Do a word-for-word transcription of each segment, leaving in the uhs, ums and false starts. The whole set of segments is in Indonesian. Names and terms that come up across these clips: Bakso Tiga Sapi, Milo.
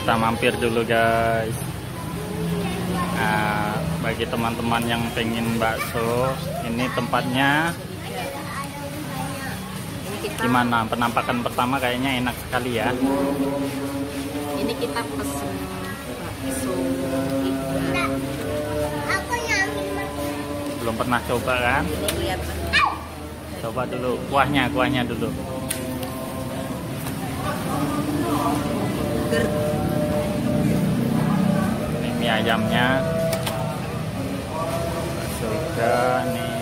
kita mampir dulu guys. Nah, bagi teman-teman yang pengen bakso, ini tempatnya gimana? Penampakan pertama kayaknya enak sekali ya. Ini kita pesen bakso tiga. Belum pernah coba kan? Coba dulu kuahnya, kuahnya dulu. Ini mie ayamnya, bakso iga, nih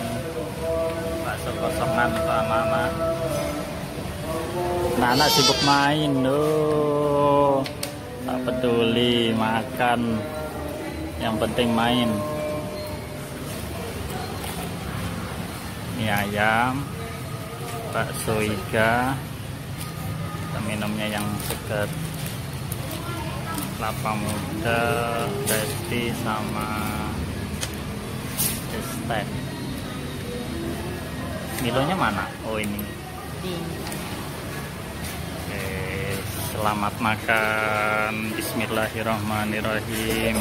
bakso kosongan untuk anak-anak. Anak-anak sibuk main loh, tak peduli makan, yang penting main. Mie ayam, bakso iga, minumnya yang segar, kelapa muda, teh sama es teh. Milonya mana? Oh ini. Oke, selamat makan. Bismillahirrahmanirrahim.